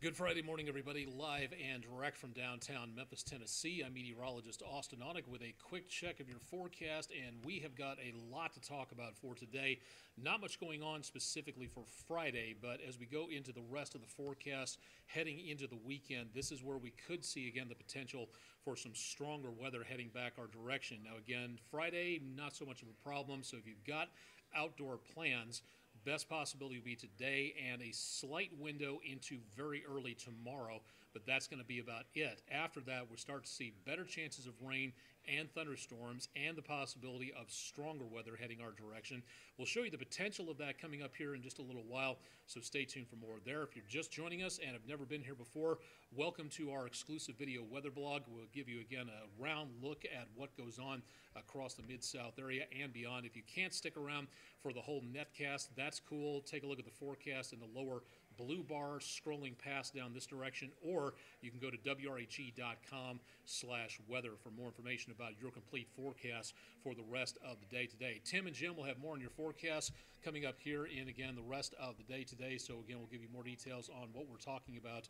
Good Friday morning, everybody. Live and direct from downtown Memphis, Tennessee. I'm meteorologist Austen Onek with a quick check of your forecast, and we have got a lot to talk about for today. Not much going on specifically for Friday, but as we go into the rest of the forecast heading into the weekend, this is where we could see again the potential for some stronger weather heading back our direction. Now again, Friday, not so much of a problem, so if you've got outdoor plans, best possibility will be today and a slight window into very early tomorrow, but that's going to be about it. After that, we'll start to see better chances of rain and thunderstorms and the possibility of stronger weather heading our direction. We'll show you the potential of that coming up here in just a little while, so stay tuned for more there. If you're just joining us and have never been here before, welcome to our exclusive video weather blog. We'll give you, again, a round look at what goes on across the Mid-South area and beyond. If you can't stick around for the whole netcast, that's cool. Take a look at the forecast in the lower blue bar scrolling past down this direction, or you can go to wreg.com/weather for more information about your complete forecast for the rest of the day today. Tim and Jim will have more on your forecast coming up here in, again, the rest of the day today. So, again, we'll give you more details on what we're talking about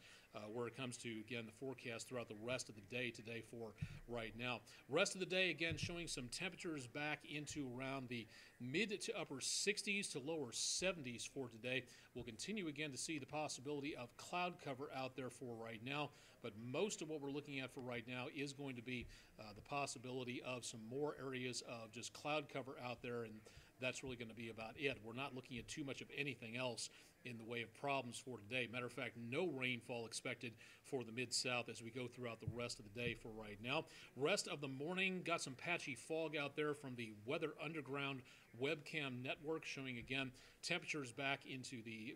where it comes to, again, the forecast throughout the rest of the day today for right now. Rest of the day, again, showing some temperatures back into around the mid to upper 60s to lower 70s for today. We'll continue, again, to see the possibility of cloud cover out there for right now, but most of what we're looking at for right now is going to be the possibility of some more areas of just cloud cover out there, and that's really going to be about it. We're not looking at too much of anything else in the way of problems for today. Matter of fact, no rainfall expected for the Mid-South as we go throughout the rest of the day for right now. Rest of the morning, got some patchy fog out there from the Weather Underground webcam network, showing, again, temperatures back into the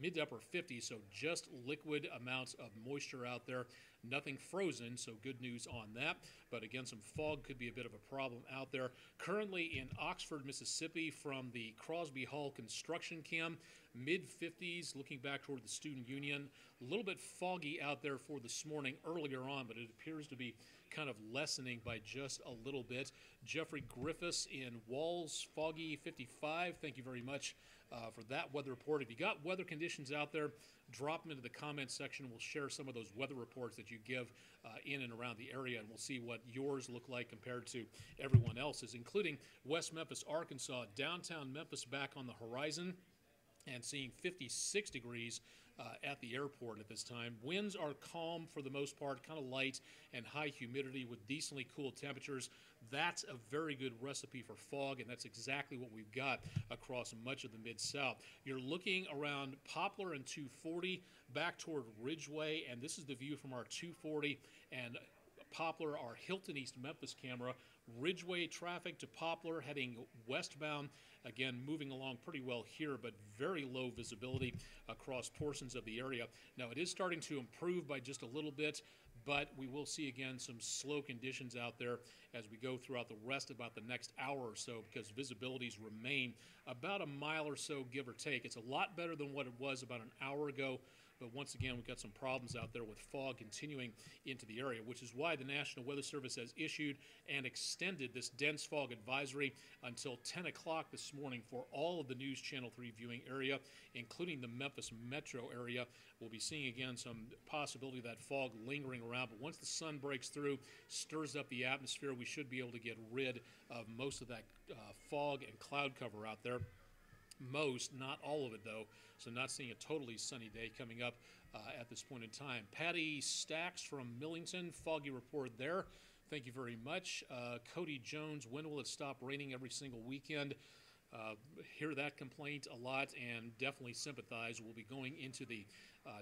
mid to upper 50s, so just liquid amounts of moisture out there. Nothing frozen, so good news on that. But again, some fog could be a bit of a problem out there. Currently in Oxford, Mississippi, from the Crosby Hall construction cam, mid-50s, looking back toward the Student Union. A little bit foggy out there for this morning earlier on, but it appears to be kind of lessening by just a little bit. Jeffrey Griffiths in Walls, foggy 55. Thank you very much for that weather report. If you got weather conditions out there, drop them into the comments section. We'll share some of those weather reports that you give in and around the area, and we'll see what yours look like compared to everyone else's, including West Memphis, Arkansas, downtown Memphis back on the horizon, and seeing 56 degrees at the airport at this time. Winds are calm for the most part, kind of light and high humidity with decently cool temperatures. That's a very good recipe for fog, and that's exactly what we've got across much of the Mid-South. You're looking around Poplar and 240 back toward Ridgeway, and this is the view from our 240 and Poplar, our Hilton East Memphis camera. Ridgeway traffic to Poplar heading westbound, again moving along pretty well here, but very low visibility across portions of the area. Now it is starting to improve by just a little bit, but we will see again some slow conditions out there as we go throughout the rest of about the next hour or so, because visibilities remain about a mile or so, give or take. It's a lot better than what it was about an hour ago, but once again we've got some problems out there with fog continuing into the area, which is why the National Weather Service has issued and extended this dense fog advisory until 10 o'clock this morning for all of the News Channel 3 viewing area, including the Memphis metro area. We'll be seeing again some possibility of that fog lingering around, but once the sun breaks through, stirs up the atmosphere, we should be able to get rid of most of that fog and cloud cover out there. Most, not all of it though, so not seeing a totally sunny day coming up at this point in time. Patty Stacks from Millington, foggy report there. Thank you very much. Cody Jones, when will it stop raining every single weekend? Hear that complaint a lot and definitely sympathize. We'll be going into the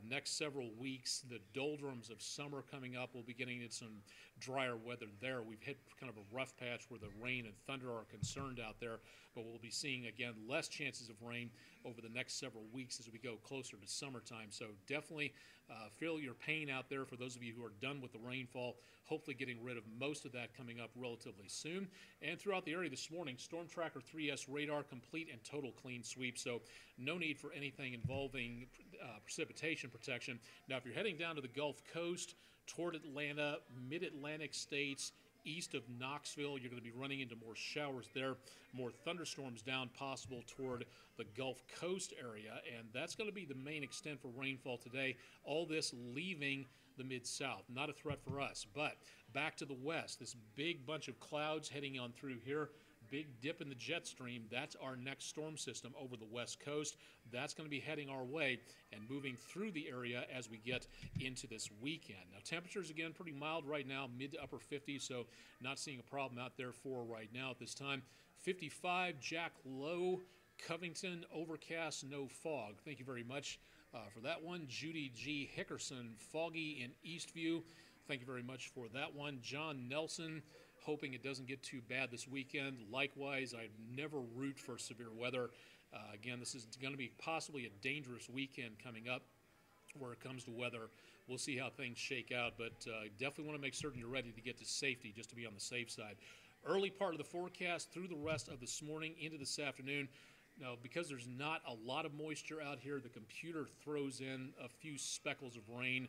next several weeks, the doldrums of summer coming up. We'll be getting into some drier weather there. We've hit kind of a rough patch where the rain and thunder are concerned out there, but we'll be seeing, again, less chances of rain over the next several weeks as we go closer to summertime. So definitely feel your pain out there for those of you who are done with the rainfall, hopefully getting rid of most of that coming up relatively soon. And throughout the area this morning, Storm Tracker 3S radar, complete and total clean sweep, so no need for anything involving precipitation protection. Now if you're heading down to the Gulf Coast, toward Atlanta, mid-atlantic states, east of Knoxville. You're going to be running into more showers there, more thunderstorms down possible toward the Gulf Coast area, and that's going to be the main extent for rainfall today. All this leaving the mid-south. Not a threat for us, but back to the west, this big bunch of clouds heading on through here. Big dip in the jet stream. That's our next storm system over the West Coast. That's going to be heading our way and moving through the area as we get into this weekend. Now, temperatures, again, pretty mild right now, mid to upper 50s, so not seeing a problem out there for right now at this time. 55, Jack Lowe, Covington, overcast, no fog. Thank you very much for that one. Judy G. Hickerson, foggy in Eastview. Thank you very much for that one. John Nelson, hoping it doesn't get too bad this weekend. Likewise, I never root for severe weather. Again, this is going to be possibly a dangerous weekend coming up where it comes to weather. We'll see how things shake out, but definitely want to make certain you're ready to get to safety just to be on the safe side. Early part of the forecast through the rest of this morning into this afternoon. Now, because there's not a lot of moisture out here, the computer throws in a few speckles of rain,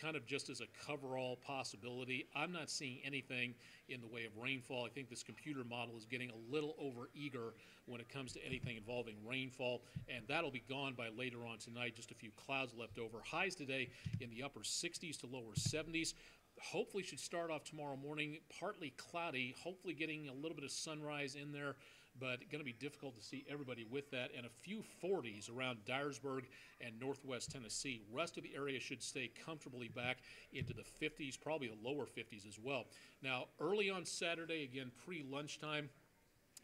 kind of just as a coverall possibility. I'm not seeing anything in the way of rainfall. I think this computer model is getting a little over eager when it comes to anything involving rainfall, and that'll be gone by later on tonight. Just a few clouds left over. Highs today in the upper 60s to lower 70s. Hopefully should start off tomorrow morning partly cloudy, hopefully getting a little bit of sunrise in there, but going to be difficult to see everybody with that, and a few 40s around Dyersburg and northwest Tennessee. Rest of the area should stay comfortably back into the 50s, probably the lower 50s as well. Now, early on Saturday, again, pre-lunchtime,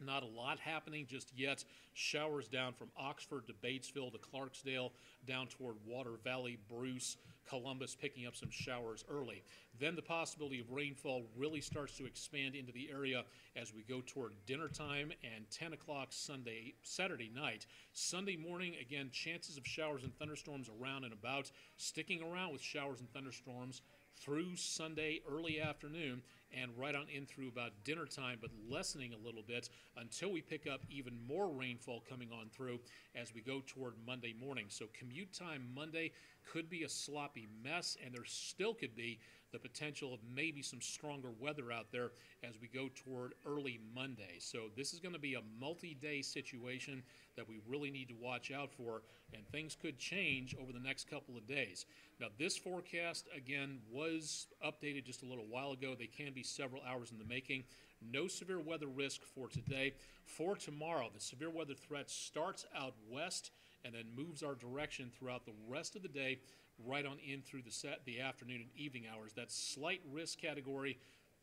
not a lot happening just yet. Showers down from Oxford to Batesville to Clarksdale, down toward Water Valley, Bruce, Columbus, picking up some showers early. Then the possibility of rainfall really starts to expand into the area as we go toward dinner time and 10 o'clock Saturday night. Sunday morning, again, chances of showers and thunderstorms around and about, sticking around with showers and thunderstorms through Sunday early afternoon and right on in through about dinner time, but lessening a little bit until we pick up even more rainfall coming on through as we go toward Monday morning. So commute time Monday could be a sloppy mess, and there still could be the potential of maybe some stronger weather out there as we go toward early Monday. So this is going to be a multi-day situation that we really need to watch out for, and things could change over the next couple of days. Now, this forecast, again, was updated just a little while ago. They can be several hours in the making. No severe weather risk for today. For tomorrow, the severe weather threat starts out west and then moves our direction throughout the rest of the day, right on in through the afternoon and evening hours. That slight risk category,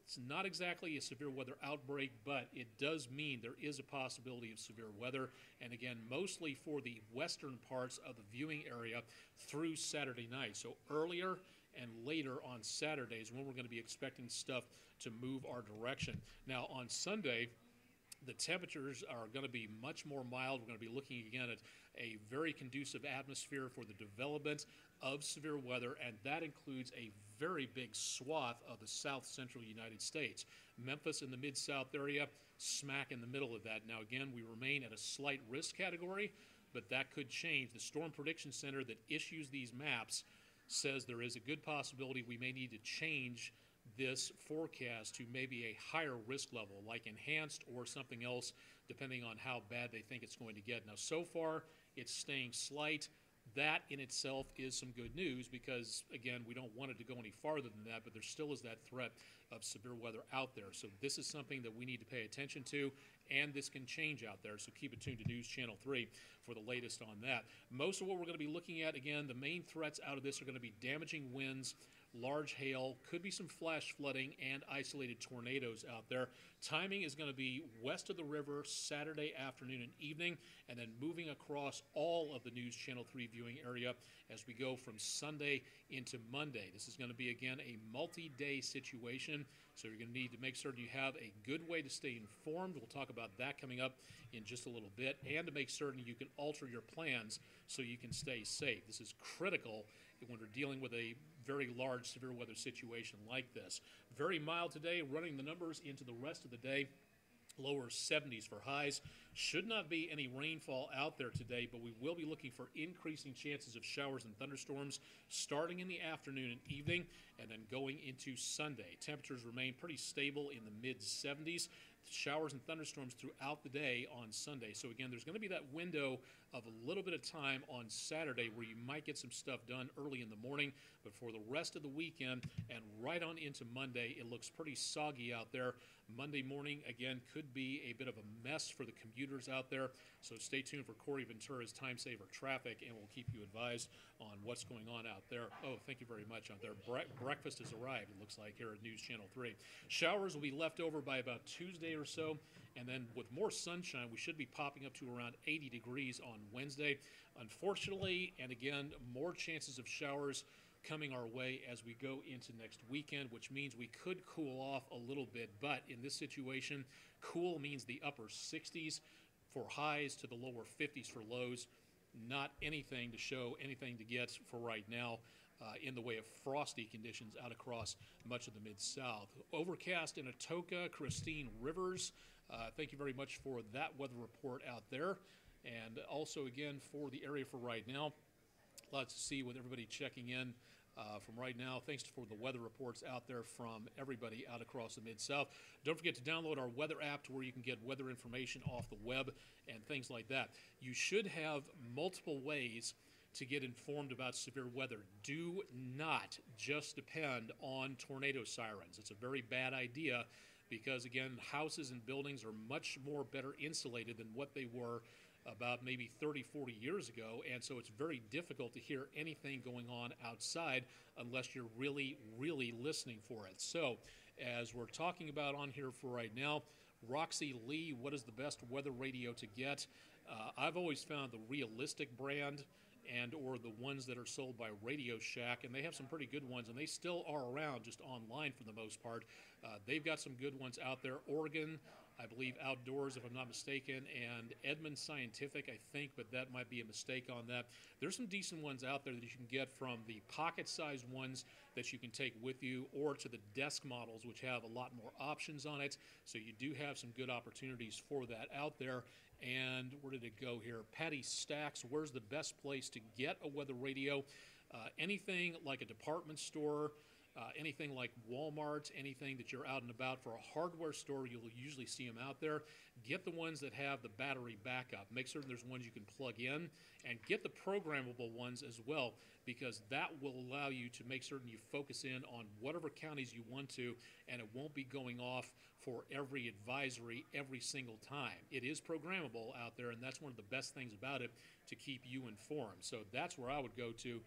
it's not exactly a severe weather outbreak, but it does mean there is a possibility of severe weather. And again, mostly for the western parts of the viewing area through Saturday night. So earlier and later on Saturdays when we're going to be expecting stuff to move our direction. Now, on Sunday, the temperatures are going to be much more mild. We're going to be looking again at a very conducive atmosphere for the development of severe weather, and that includes a very big swath of the south central United States. Memphis in the mid-south area, smack in the middle of that. Now, again, we remain at a slight risk category, but that could change. The Storm Prediction Center that issues these maps says there is a good possibility we may need to change this forecast to maybe a higher risk level, like enhanced or something else, depending on how bad they think it's going to get. Now, so far, it's staying slight. That in itself is some good news because, again, we don't want it to go any farther than that, but there still is that threat of severe weather out there. So this is something that we need to pay attention to, and this can change out there. So keep it tuned to News Channel 3 for the latest on that. Most of what we're going to be looking at, again, the main threats out of this are going to be damaging winds, large hail, could be some flash flooding, and isolated tornadoes out there. Timing is going to be west of the river Saturday afternoon and evening, and then moving across all of the News Channel 3 viewing area as we go from Sunday into Monday. This is going to be, again, a multi-day situation, so you're going to need to make certain you have a good way to stay informed. We'll talk about that coming up in just a little bit, and to make certain you can alter your plans so you can stay safe. This is critical when we're dealing with a very large severe weather situation like this. Very mild today, running the numbers into the rest of the day. lower 70s for highs. Should not be any rainfall out there today, but we will be looking for increasing chances of showers and thunderstorms starting in the afternoon and evening and then going into Sunday. Temperatures remain pretty stable in the mid-70s. Showers and thunderstorms throughout the day on Sunday. So again, there's going to be that window of a little bit of time on Saturday where you might get some stuff done early in the morning, but for the rest of the weekend and right on into Monday, it looks pretty soggy out there. Monday morning, again, could be a bit of a mess for the commuters out there, so stay tuned for Corey Ventura's Time Saver Traffic, and we'll keep you advised on what's going on out there. Oh, thank you very much out there. Breakfast has arrived, it looks like, here at News Channel 3. Showers will be left over by about Tuesday or so, and then with more sunshine, we should be popping up to around 80 degrees on Wednesday. Unfortunately, and again, more chances of showers coming our way as we go into next weekend, which means we could cool off a little bit, but in this situation, cool means the upper 60s for highs to the lower 50s for lows. Not anything to show, anything to get for right now in the way of frosty conditions out across much of the Mid-South. Overcast in Atoka, Christine Rivers. Thank you very much for that weather report out there. And also, again, for the area for right now, lots to see with everybody checking in from right now. Thanks for the weather reports out there from everybody out across the Mid-South. Don't forget to download our weather app to where you can get weather information off the web and things like that. You should have multiple ways to get informed about severe weather. Do not just depend on tornado sirens. It's a very bad idea because, again, houses and buildings are much more better insulated than what they were about maybe 30, 40 years ago, and so it's very difficult to hear anything going on outside unless you're really, really listening for it. So as we're talking about on here for right now, Roxy Lee, what is the best weather radio to get? I've always found the Realistic brand and or the ones that are sold by Radio Shack, and they have some pretty good ones, and they still are around just online for the most part. They've got some good ones out there. Oregon, I believe Outdoors, if I'm not mistaken, and Edmund Scientific, I think, but that might be a mistake on that. There's some decent ones out there that you can get from the pocket-sized ones that you can take with you or to the desk models, which have a lot more options on it. So you do have some good opportunities for that out there. And where did it go here? Patty Stacks, where's the best place to get a weather radio? Anything like a department store, anything like Walmart, anything that you're out and about for a hardware store, you'll usually see them out there. Get the ones that have the battery backup. Make certain there's ones you can plug in, and get the programmable ones as well, because that will allow you to make certain you focus in on whatever counties you want to, and it won't be going off for every advisory every single time. It is programmable out there, and that's one of the best things about it, to keep you informed. So that's where I would go to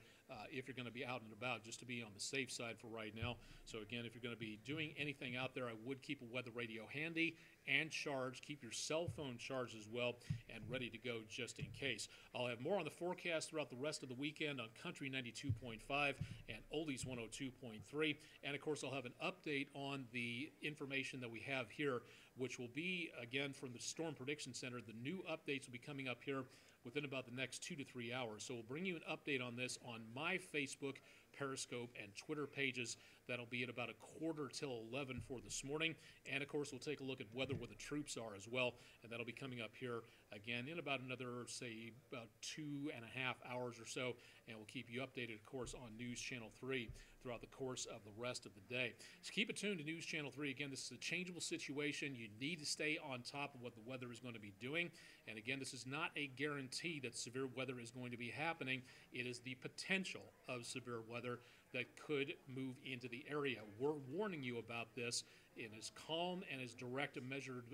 if you're going to be out and about, just to be on the safe side for right now. So again, if you're going to be doing anything out there, I would keep a weather radio handy and charged. Keep your cell phone charged as well and ready to go just in case. I'll have more on the forecast throughout the rest of the weekend on Country 92.5 and Oldies 102.3. And of course, I'll have an update on the information that we have here, which will be, again, from the Storm Prediction Center. The new updates will be coming up here within about the next 2 to 3 hours. So we'll bring you an update on this on my Facebook, Periscope, and Twitter pages. That'll be at about 11:15 for this morning. And, of course, we'll take a look at weather where the troops are as well, and that'll be coming up here again in about another, say, about 2.5 hours or so, and we'll keep you updated, of course, on News Channel 3 throughout the course of the rest of the day. So keep it tuned to News Channel 3. Again, this is a changeable situation. You need to stay on top of what the weather is going to be doing. And again, this is not a guarantee that severe weather is going to be happening. It is the potential of severe weather that could move into the area. We're warning you about this in as calm and as direct a measured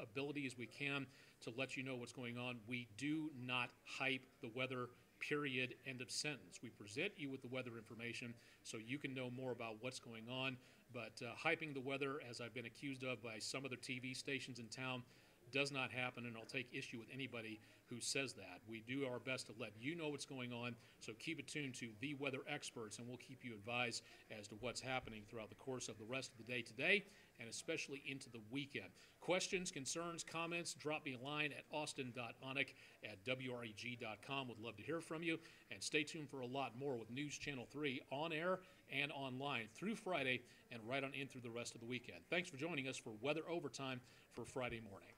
ability as we can to let you know what's going on. We do not hype the weather, period, end of sentence. We present you with the weather information so you can know more about what's going on. But hyping the weather, as I've been accused of by some other TV stations in town, does not happen, and I'll take issue with anybody who says that. We do our best to let you know what's going on, so keep it tuned to The Weather Experts, and we'll keep you advised as to what's happening throughout the course of the rest of the day today, and especially into the weekend. Questions, concerns, comments, drop me a line at austin.onek@wreg.com. Would love to hear from you, and stay tuned for a lot more with News Channel 3 on air and online through Friday and right on in through the rest of the weekend. Thanks for joining us for Weather Overtime for Friday morning.